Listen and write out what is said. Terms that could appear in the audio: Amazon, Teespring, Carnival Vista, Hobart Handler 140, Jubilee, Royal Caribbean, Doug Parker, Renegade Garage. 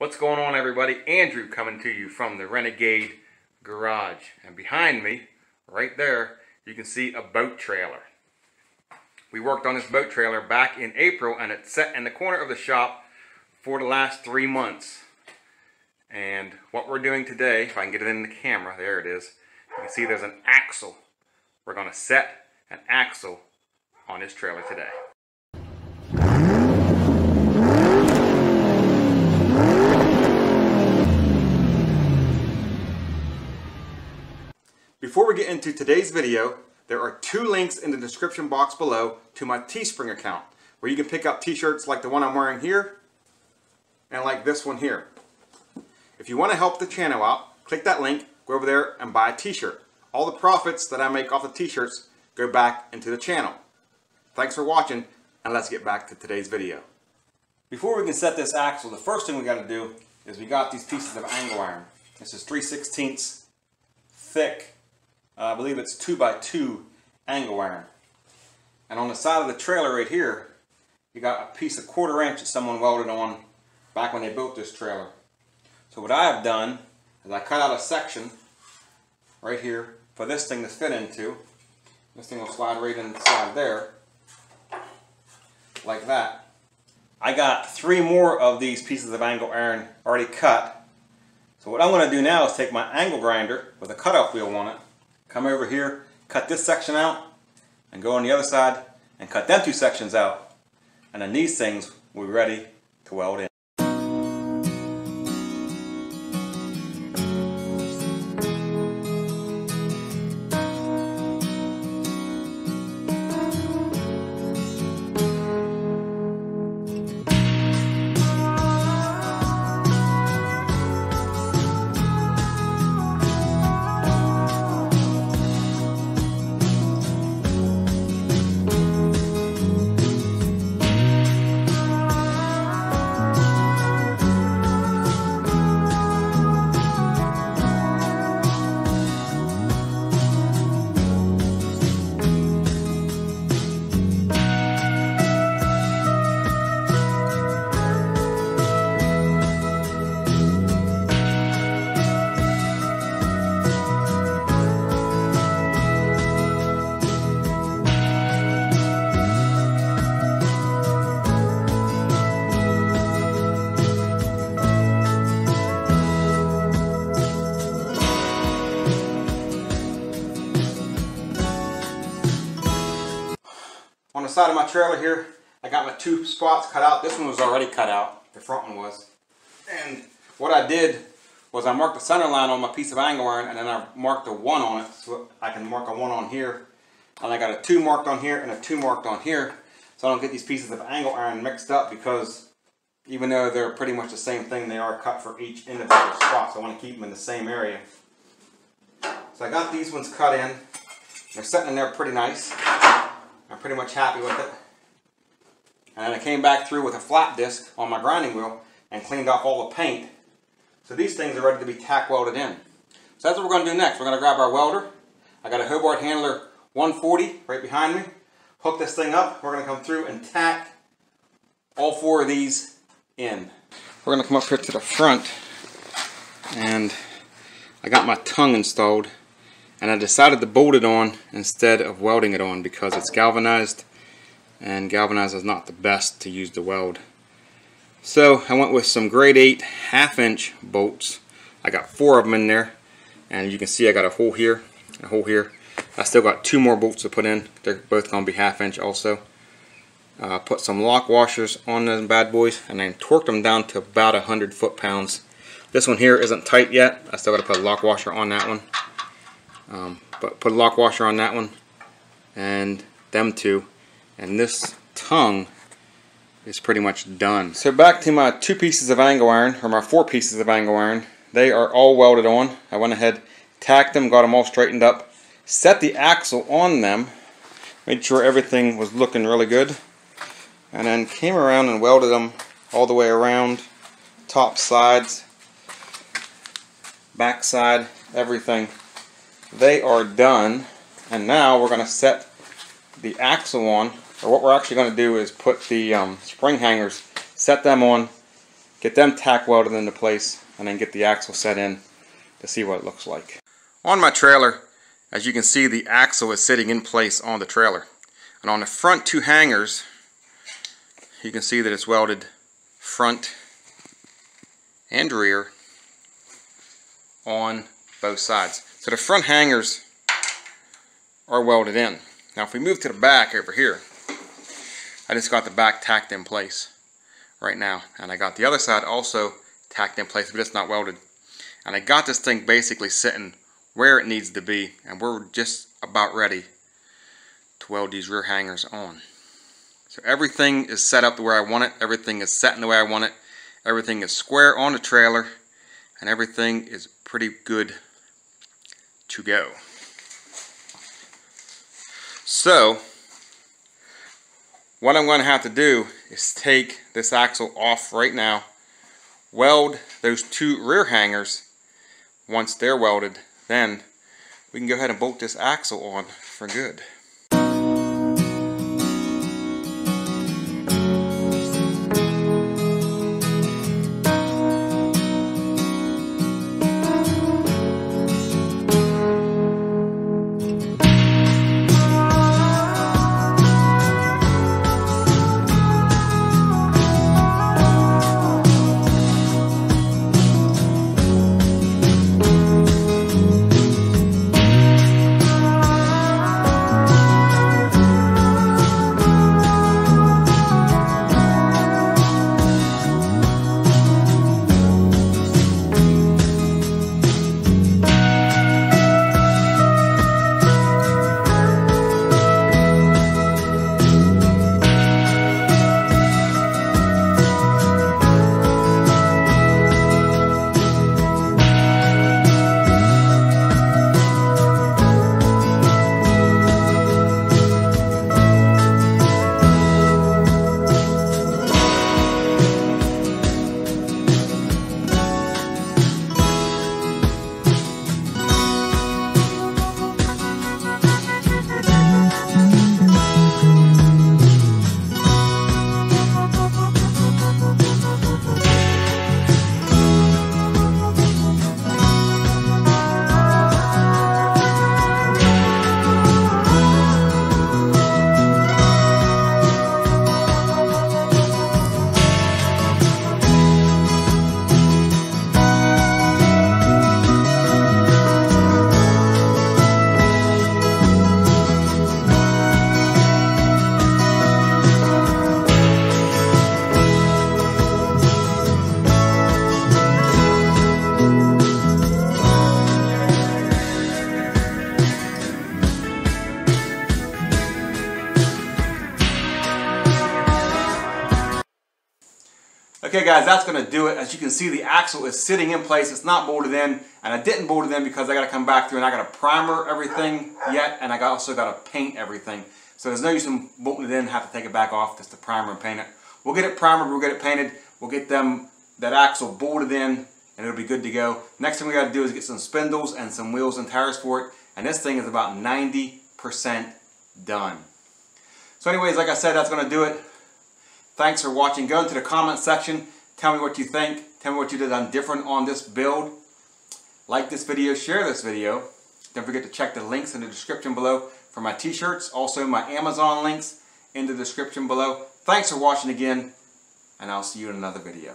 What's going on, everybody? Andrew coming to you from the Renegade Garage. And behind me, right there, you can see a boat trailer. We worked on this boat trailer back in April, and it's set in the corner of the shop for the last 3 months. And what we're doing today, if I can get it in the camera, there it is. You can see there's an axle. We're going to set an axle on this trailer today. Before we get into today's video, there are 2 links in the description box below to my Teespring account, where you can pick up t-shirts like the one I'm wearing here and like this one here. If you want to help the channel out, click that link, go over there and buy a t-shirt. All the profits that I make off the t-shirts go back into the channel. Thanks for watching, and let's get back to today's video. Before we can set this axle, the first thing we got to do is we got these pieces of angle iron. This is 3/16 thick. I believe it's 2x2 angle iron. And on the side of the trailer right here, you got a piece of 1/4 inch that someone welded on back when they built this trailer. So what I have done is I cut out a section right here for this thing to fit into. This thing will slide right inside there, like that. I got 3 more of these pieces of angle iron already cut. So what I'm going to do now is take my angle grinder with a cutoff wheel on it, come over here, cut this section out, and go on the other side and cut them 2 sections out. And then these things will be ready to weld in. On the side of my trailer here, I got my 2 spots cut out. This one was already cut out, the front one was. And what I did was I marked the center line on my piece of angle iron, and then I marked a 1 on it, so I can mark a 1 on here. And I got a 2 marked on here and a 2 marked on here, so I don't get these pieces of angle iron mixed up, because even though they're pretty much the same thing, they are cut for each individual spot, so I want to keep them in the same area. So I got these ones cut in. They're sitting in there pretty nice. I'm pretty much happy with it. And then I came back through with a flat disc on my grinding wheel and cleaned off all the paint. So these things are ready to be tack welded in. So that's what we're going to do next. We're going to grab our welder. I got a Hobart Handler 140 right behind me. Hook this thing up. We're going to come through and tack all 4 of these in. We're going to come up here to the front, and I got my tongue installed. And I decided to bolt it on instead of welding it on, because it's galvanized, and galvanized is not the best to use to weld. So I went with some grade 8 1/2-inch bolts. I got 4 of them in there, and you can see I got a hole here and a hole here. I still got 2 more bolts to put in. They're both going to be 1/2 inch also. Put some lock washers on those bad boys, and then torqued them down to about 100 foot-pounds. This one here isn't tight yet. I still got to put a lock washer on that one. But put a lock washer on that one and them 2, and this tongue is pretty much done. So back to my 2 pieces of angle iron, or my 4 pieces of angle iron. They are all welded on. I went ahead, tacked them, got them all straightened up, set the axle on them, made sure everything was looking really good, and then came around and welded them all the way around, top, sides, back side, everything. They are done, and now we're going to set the axle on, or what we're actually going to do is put the spring hangers, set them on, get them tack welded into place, and then get the axle set in to see what it looks like. On my trailer, as you can see, the axle is sitting in place on the trailer. And on the front two hangers, you can see that it's welded front and rear on both sides. So the front hangers are welded in. Now if we move to the back over here, I just got the back tacked in place right now. And I got the other side also tacked in place, but it's not welded. And I got this thing basically sitting where it needs to be, and we're just about ready to weld these rear hangers on. So everything is set up the way I want it, everything is set in the way I want it, everything is square on the trailer, and everything is pretty good to go. So what I'm going to have to do is take this axle off right now, weld those two rear hangers. Once they're welded, then we can go ahead and bolt this axle on for good. Okay guys, that's going to do it. As you can see, the axle is sitting in place. It's not bolted in, and I didn't bolt it in because I got to come back through and I got to primer everything yet, and I also got to paint everything. So there's no use in bolting it in and have to take it back off just to primer and paint it. We'll get it primered, we'll get it painted, we'll get that axle bolted in, and it'll be good to go. Next thing we got to do is get some spindles and some wheels and tires for it, and this thing is about 90% done. So anyways, like I said, that's going to do it. Thanks for watching. Go into the comment section. Tell me what you think. Tell me what you did on different on this build. Like this video. Share this video. Don't forget to check the links in the description below for my t-shirts. Also my Amazon links in the description below. Thanks for watching again, and I'll see you in another video.